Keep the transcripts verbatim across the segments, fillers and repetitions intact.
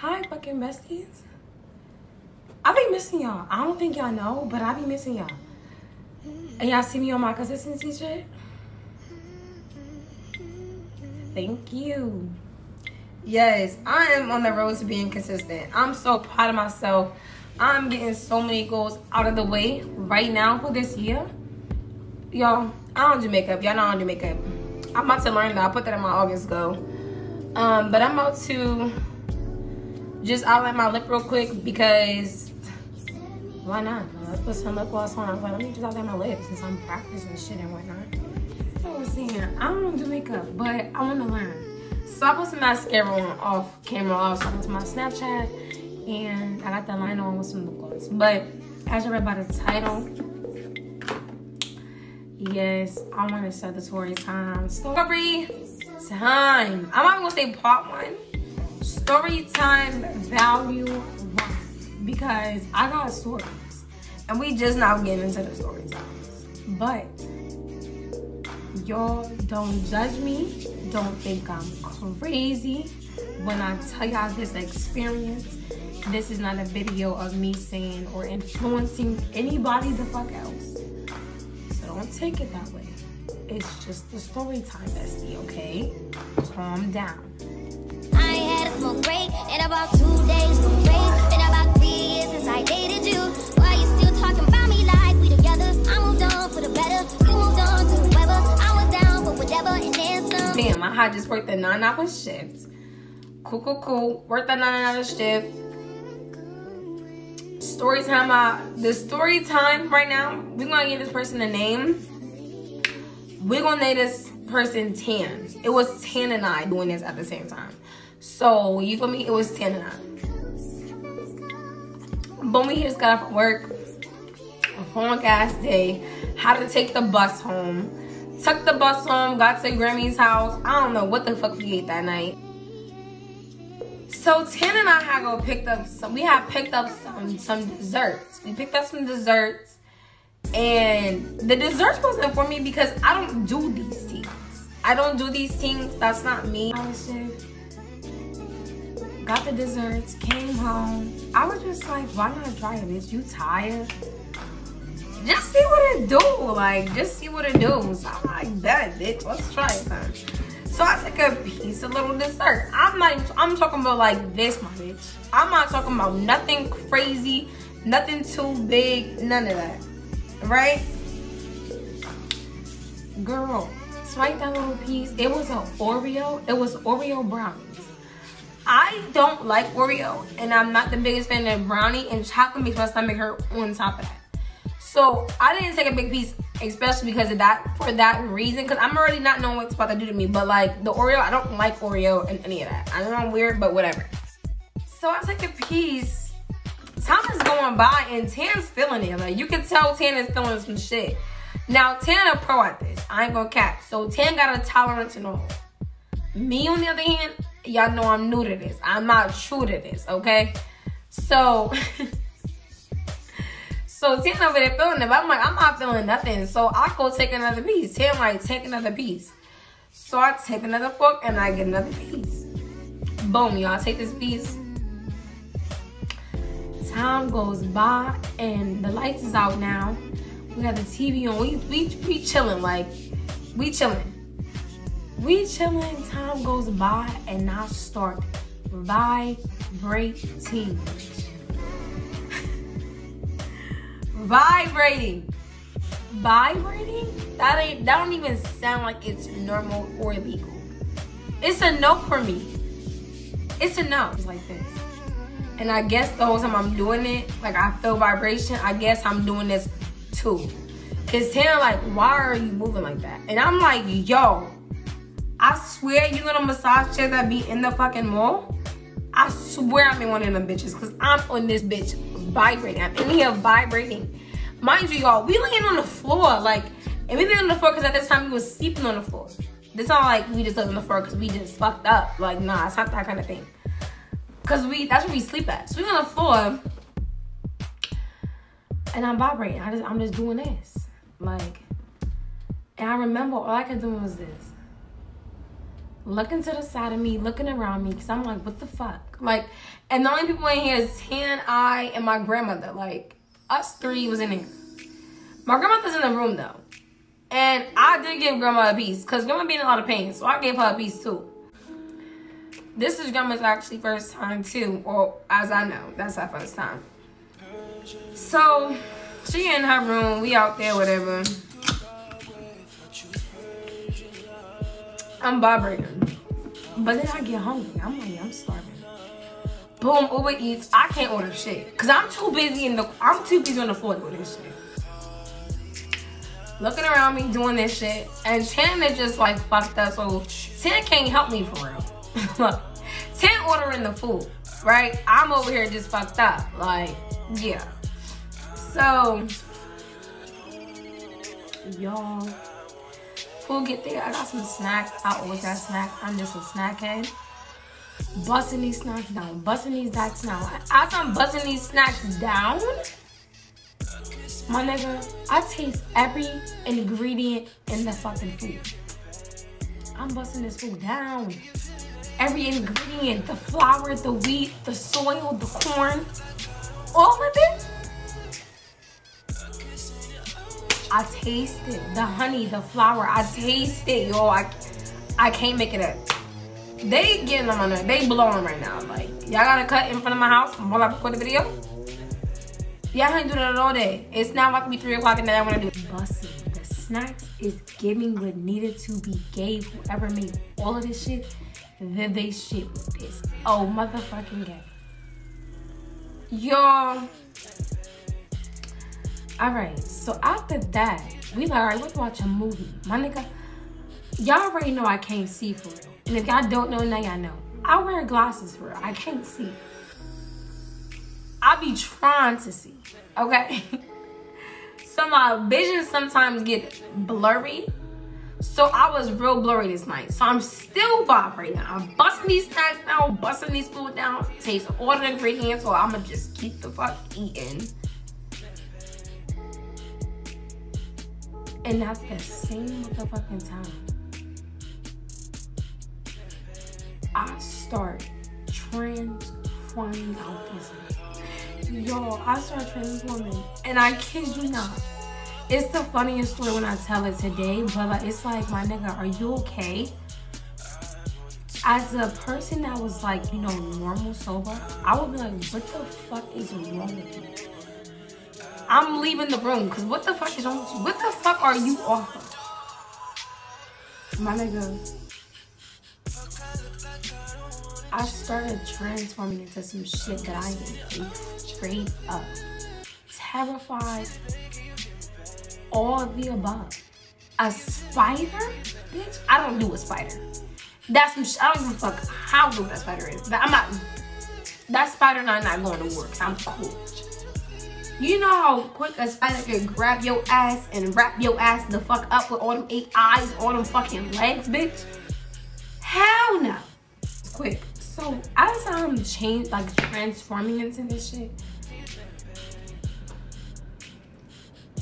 Hi, fucking besties. I be missing y'all. I don't think y'all know, but I be missing y'all. And y'all see me on my consistency shit? Thank you. Yes, I am on the road to being consistent. I'm so proud of myself. I'm getting so many goals out of the way right now for this year. Y'all, I don't do makeup. Y'all know I don't do makeup. I'm about to learn that. I put that in my August goal. Um, but I'm about to just outline my lip real quick because why not? Let's put some lip gloss on. I was like, let me just outline my lips since I'm practicing shit and whatnot. So I was saying, I don't do makeup, but I want to learn. So I put some mascara on off camera. I was talking to my Snapchat and I got that line on with some lip gloss. But as you read by the title, yes, I want to set the story time. Story time. I'm not going to say part one. Story time value one. Because I got stories. And we just now getting into the story times. But y'all don't judge me. Don't think I'm crazy when I tell y'all this experience. This is not a video of me saying or influencing anybody the fuck else. Don't take it that way. It's just the story time, bestie, okay? Calm down. I had a smoke break in about two days. It's been about three years since I dated you. Why you still talking about me like we together? I moved on for the better. You moved on to whoever. I was down for whatever and then some. Damn, I had just worked a nine hour shift. Cool, cool, cool. Worked a nine hour shift. Story time, uh, the story time right now, we're gonna give this person a name. We're gonna name this person Tan. It was Tan and I doing this at the same time. So, you feel me? It was Tan and I. Boom, we just got off work. A long ass day. Had to take the bus home. Took the bus home, got to Grammy's house. I don't know what the fuck we ate that night. So Tan and I had go picked up some. We had picked up some some desserts. We picked up some desserts, and the desserts wasn't for me because I don't do these things. I don't do these things. That's not me. I was just got the desserts, came home. I was just like, why not try it, bitch? You tired? Just see what it do. Like, just see what it do. So I'm like, that bitch. Let's try it, man. So I took a piece of little dessert. I'm not even, I'm talking about like this, my bitch. I'm not talking about nothing crazy, nothing too big, none of that, right? Girl, swipe that little piece. It was an Oreo. It was Oreo brownies. I don't like Oreo, and I'm not the biggest fan of brownie, and chocolate makes my stomach hurt on top of that. So I didn't take a big piece, especially because of that, for that reason, because I'm already not knowing what it's about to do to me. But like the Oreo, I don't like Oreo and any of that. I know I'm weird, but whatever. So I took a piece. Time is going by and Tan's feeling it. Like you can tell Tan is feeling some shit. Now Tan a pro at this. I ain't gonna cap. So Tan got a tolerance and all. Me on the other hand, y'all know I'm new to this. I'm not true to this, okay? So So Tan over there feeling it, but I'm like, I'm not feeling nothing. So I go take another piece. Tan like, take another piece. So I take another fork and I get another piece. Boom, y'all, take this piece. Time goes by and the lights is out now. We got the T V on. We we we chilling, like we chilling. We chilling. Time goes by and I start vibrating. Vibrating. Vibrating? That ain't that don't even sound like it's normal or legal. It's a no for me. It's a no. It's like this. And I guess the whole time I'm doing it, like I feel vibration, I guess I'm doing this too. Cause Tan like, why are you moving like that? And I'm like, yo, I swear you little massage chairs that be in the fucking mall. I swear I'm in one of them bitches because I'm on this bitch. Vibrating. I'm in here vibrating. Mind you, y'all, we laying on the floor, like, and we been on the floor because at this time we was sleeping on the floor. It's not like we just lay on the floor because we just fucked up. Like, nah, it's not that kind of thing. Cause we, that's where we sleep at. So we on the floor, and I'm vibrating. I just, I'm just doing this, like, and I remember all I could do was this. looking to the side of me, looking around me, because I'm like, what the fuck? Like, and the only people in here is Tan, I, and my grandmother. Like, us three was in there. My grandmother's in the room, though. And I did give grandma a piece, because grandma be in a lot of pain, so I gave her a piece, too. This is grandma's actually first time, too, or as I know, that's her first time. So, she in her room, we out there, whatever. I'm vibrating, but then I get hungry. I'm like, I'm starving. Boom, Uber Eats. I can't order shit because I'm too busy in the. I'm too busy on the floor doing this shit. Looking around me, doing this shit, and Tanner just like fucked up. So Tanner can't help me for real. Look, Tanner ordering the food, right? I'm over here just fucked up. Like, yeah. So, y'all. We'll get there. I got some snacks. I always got snacks. I'm just a snack head. Busting these snacks down. Busting these snacks down. As I'm busting these snacks down, my nigga, I taste every ingredient in the fucking food. I'm busting this food down. Every ingredient. The flour, the wheat, the soil, the corn. All of it. I taste it, the honey, the flour. I taste it, yo. I, I can't make it up. They getting on my nerves. They blowing right now. Like, y'all gotta cut in front of my house while I record the video. Y'all ain't doing that all day. It's now about to be three o'clock and then I wanna do busting. The snacks is giving what needed to be gave. Whoever made all of this shit, then they shit with this. Oh, motherfucking gay. Y'all. Alright, so after that, we like, alright, let's watch a movie. My nigga, y'all already know I can't see for real. And if y'all don't know, now y'all know. I wear glasses for real. I can't see. I be trying to see, okay? So my vision sometimes get blurry. So I was real blurry this night. So I'm still vibe right now. I'm busting these snacks down, busting these food down. Taste all the ingredients, so I'ma just keep the fuck eating. And at the same motherfucking time, I start transforming out this. Yo, I start transforming. And I kid you not. It's the funniest story when I tell it today, but like, it's like, my nigga, are you okay? As a person that was like, you know, normal sober, I would be like, what the fuck is wrong with you? I'm leaving the room because what the fuck is wrong with you? What the fuck are you off of? My nigga, I started transforming into some shit that I am straight up terrified, all of the above. A spider? Bitch, I don't do a spider. That's some shit. I don't give a fuck how good that spider is. But I'm not, that spider and I'm not going to work. I'm cool. You know how quick a spider can grab your ass and wrap your ass the fuck up with all them eight eyes, all them fucking legs, bitch? Hell no. Quick. So, as I'm changed, like transforming into this shit,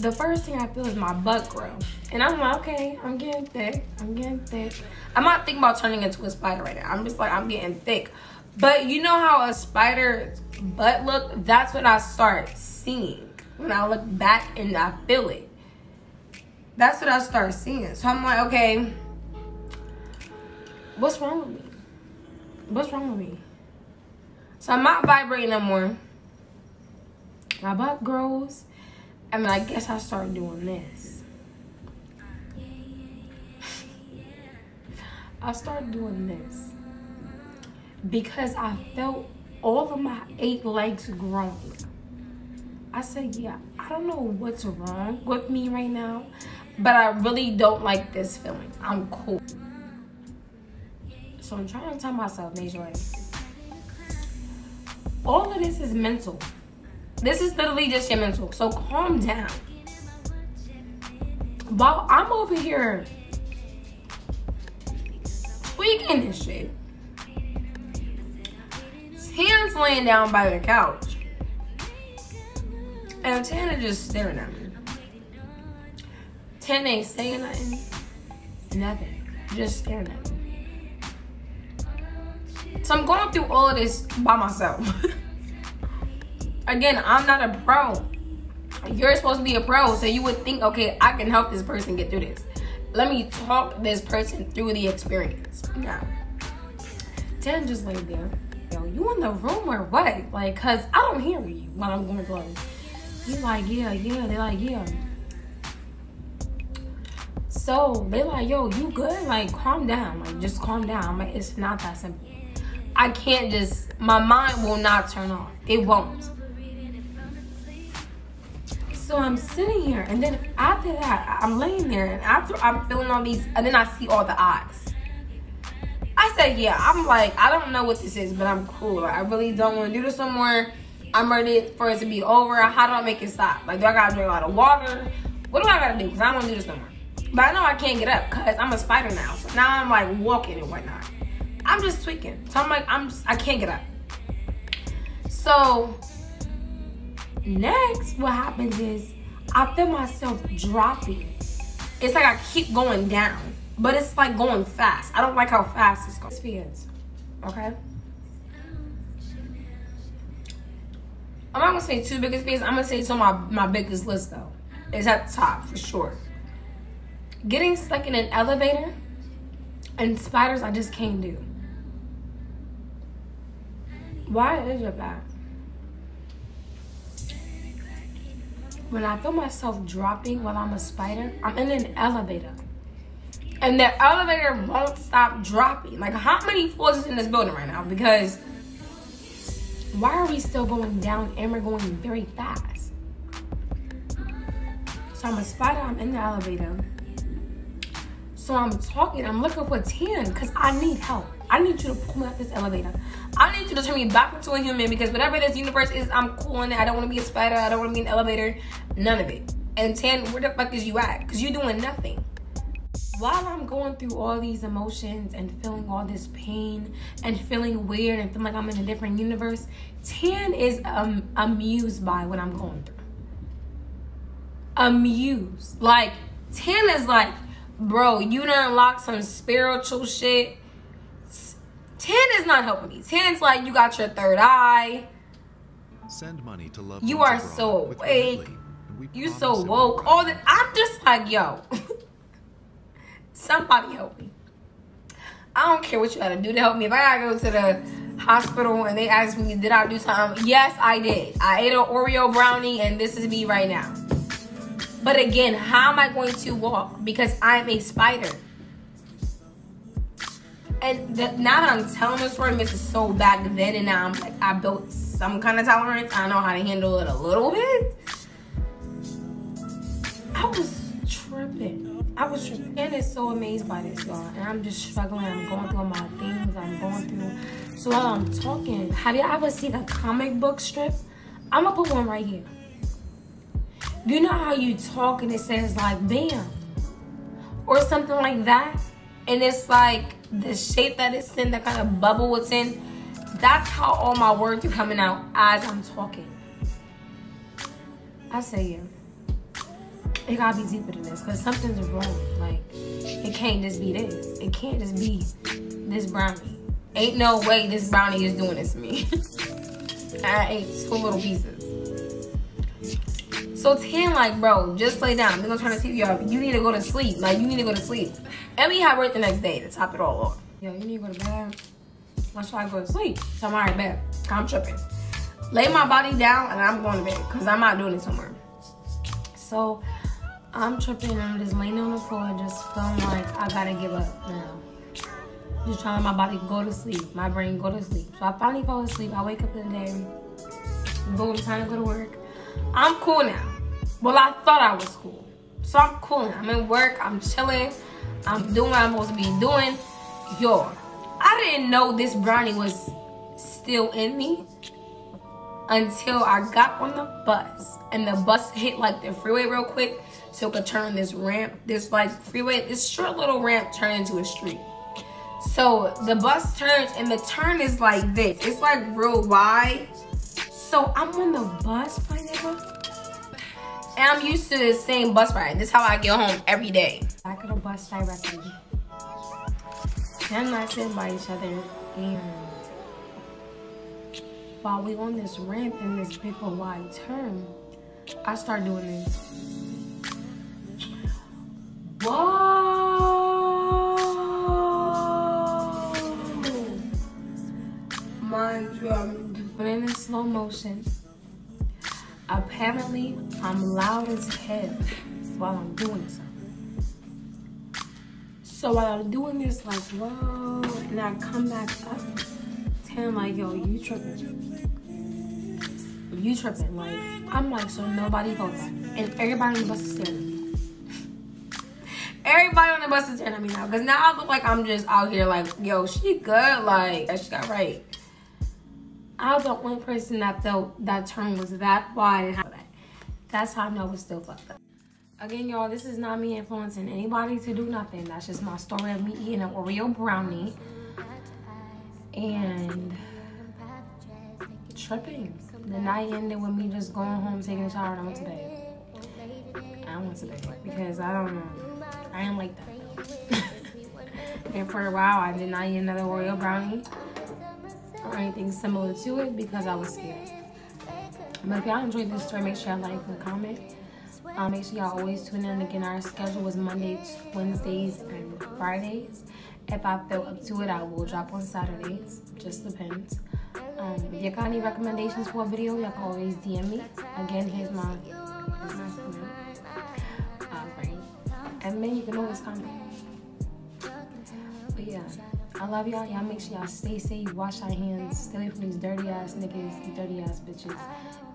the first thing I feel is my butt grow. And I'm like, okay, I'm getting thick. I'm getting thick. I'm not thinking about turning into a spider right now. I'm just like, I'm getting thick. But you know how a spider's butt look? That's what I start seeing. When I look back and I feel it. That's what I start seeing. So I'm like, okay, what's wrong with me? What's wrong with me? So I'm not vibrating no more. My butt grows. I mean, I guess I start doing this. I start doing this. Because I felt all of my eight legs growing. I said, yeah, I don't know what's wrong with me right now, but I really don't like this feeling. I'm cool. So I'm trying to tell myself, Nature, all of this is mental. This is literally just your mental. So calm down. While I'm over here tweaking this shit, Tan's laying down by the couch. And Tanner just staring at me. Tan ain't saying nothing. Nothing. Just staring at me. So I'm going through all of this by myself. Again, I'm not a pro. You're supposed to be a pro, so you would think, okay, I can help this person get through this. Let me talk this person through the experience. Now, Dan just laid there. Yo, you in the room or what? Like, cause I don't hear you when I'm going to go. He's like, yeah, yeah. They're like, yeah. So they're like, yo, you good? Like, calm down. Like, just calm down. I'm like, it's not that simple. I can't just, my mind will not turn off. It won't. So I'm sitting here, and then after that, I'm laying there, and after I'm feeling all these, and then I see all the eyes. I said, yeah, I'm like, I don't know what this is, but I'm cool. Like, I really don't want to do this anymore. I'm ready for it to be over. How do I make it stop? Like, do I got to drink a lot of water? What do I got to do? Because I don't want to do this no more. But I know I can't get up because I'm a spider now. So now I'm like walking and whatnot. I'm just tweaking. So I'm like, I'm just, I can't get up. So next, what happens is I feel myself dropping. It's like I keep going down, but it's like going fast. I don't like how fast it's going. Okay? I'm not going to say two biggest fears. I'm going to say it's on my, my biggest list, though. It's at the top, for sure. Getting stuck in an elevator and spiders, I just can't do. Why is it that? When I feel myself dropping while I'm a spider, I'm in an elevator. And the elevator won't stop dropping. Like, how many floors is in this building right now? Because why are we still going down and we're going very fast? So I'm a spider, I'm in the elevator. So I'm talking, I'm looking for Tan because I need help. I need you to pull me out this elevator. I need you to turn me back into a human because whatever this universe is, I'm cool in it. I don't want to be a spider. I don't want to be an elevator. None of it. And Tan, where the fuck is you at? Because you're doing nothing. While I'm going through all these emotions and feeling all this pain and feeling weird and feeling like I'm in a different universe, Tan is um, amused by what I'm going through. Amused. Like, Tan is like, bro, you done unlocked some spiritual shit. Tan is not helping me. Tan's like, you got your third eye. Send money to love. You are so awake. You so woke. All that. I'm just like, yo. Somebody help me. I don't care what you gotta do to help me. If I gotta go to the hospital and they ask me, did I do something? Yes, I did. I ate an Oreo brownie and this is me right now. But again, how am I going to walk? Because I'm a spider. And the, now that I'm telling this story, this is so back then, and now I'm like, I built some kind of tolerance. I know how to handle it a little bit. I was tripping. I was tripping. And it's so amazed by this, y'all. And I'm just struggling. I'm going through my things. I'm going through. So while I'm talking, have you ever seen a comic book strip? I'm going to put one right here. You know how you talk and it says like, bam. Or something like that. And it's like the shape that it's in, the kind of bubble it's in. That's how all my words are coming out as I'm talking. I say, yeah, it gotta be deeper than this because something's wrong. Like, it can't just be this. It can't just be this brownie. Ain't no way this brownie is doing this to me. I ate two little pieces. So Tan like, bro, just lay down. We're gonna turn the T V off. You need to go to sleep. Like, you need to go to sleep. And we had work the next day to top it all off. Yo, you need to go to bed. Why should I go to sleep? So I'm already bed. I'm tripping. Lay my body down and I'm going to bed because I'm not doing it somewhere. So I'm tripping and I'm just laying on the floor just feeling like I got to give up now. Just trying my body go to sleep. My brain go to sleep. So I finally fall asleep. I wake up in the day. Boom, time to go to work. I'm cool now. Well, I thought I was cool. So I'm cool now. I'm in work. I'm chilling. I'm doing what I'm supposed to be doing. Yo, I didn't know this brownie was still in me until I got on the bus. And the bus hit like the freeway real quick. So it could turn this ramp, this like freeway, this short little ramp turned into a street. So the bus turns and the turn is like this. It's like real wide. So I'm on the bus, my nigga. And I'm used to this same bus ride. This is how I get home every day. Back of the bus directly. Then I sit by each other and while we on this ramp in this big old wide turn, I start doing this. Whoa! Mind you, I'm putting in slow motion. Apparently, I'm loud as hell while I'm doing something. So while I'm doing this, like, whoa, and I come back up, Tam like, yo, you tripping. You tripping, like, I'm like, so nobody goes back. And everybody on the bus is staring at me. Everybody on the bus is staring at me now, because now I look like I'm just out here like, yo, she good, like, she got right. I was the only person that felt that turn was that wide. That's how I know it's still fucked up. Again, y'all, this is not me influencing anybody to do nothing. That's just my story of me eating an Oreo brownie and tripping. The night ended with me just going home, taking a shower, and I went to bed. I went to bed because I don't know. I am like that. And for a while, I did not eat another Oreo brownie or anything similar to it because I was scared. But if y'all enjoyed this story, make sure y'all like and comment. Um, make sure y'all always tune in. Again, our schedule was Mondays, Wednesdays, and Fridays. If I feel up to it, I will drop on Saturdays. Just depends. Um, if y'all got any recommendations for a video, y'all can always D M me. Again, here's my, here's my comment. Uh, right. And then you can always comment. But yeah. I love y'all. Y'all make sure y'all stay safe, wash our hands, stay away from these dirty ass niggas, these dirty ass bitches,